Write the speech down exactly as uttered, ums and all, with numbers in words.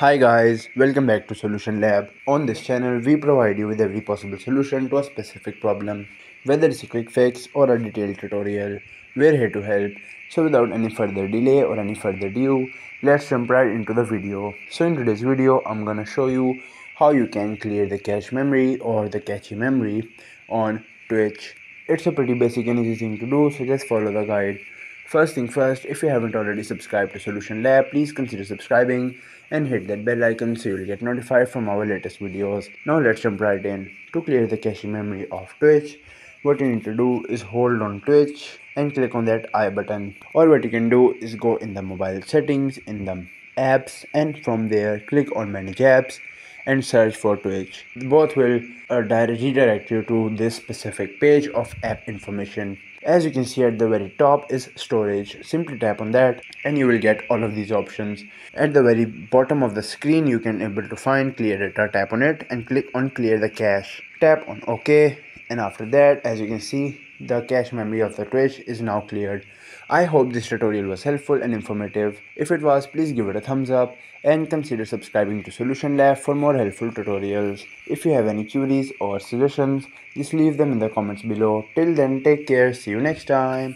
Hi guys, welcome back to Solution Lab. On this channel, we provide you with every possible solution to a specific problem, whether it's a quick fix or a detailed tutorial. We're here to help. So without any further delay or any further ado, let's jump right into the video. So in today's video, I'm gonna show you how you can clear the cache memory or the cache memory on Twitch. It's a pretty basic and easy thing to do, so just follow the guide. First thing first, if you haven't already subscribed to Solution Lab, please consider subscribing and hit that bell icon so you'll get notified from our latest videos. Now let's jump right in. To clear the cache memory of Twitch, what you need to do is hold on Twitch and click on that I button. Or what you can do is go in the mobile settings, in the apps, and from there click on manage apps and search for Twitch. Both will uh, redirect you to this specific page of app information. As you can see at the very top is storage. Simply tap on that and you will get all of these options. At the very bottom of the screen you can able to find clear data. Tap on it and click on clear the cache. Tap on OK, and after that, as you can see, the cache memory of the Twitch is now cleared. I hope this tutorial was helpful and informative. If it was, please give it a thumbs up and consider subscribing to Solution Lab for more helpful tutorials. If you have any queries or suggestions, just leave them in the comments below. Till then, take care. See you next time.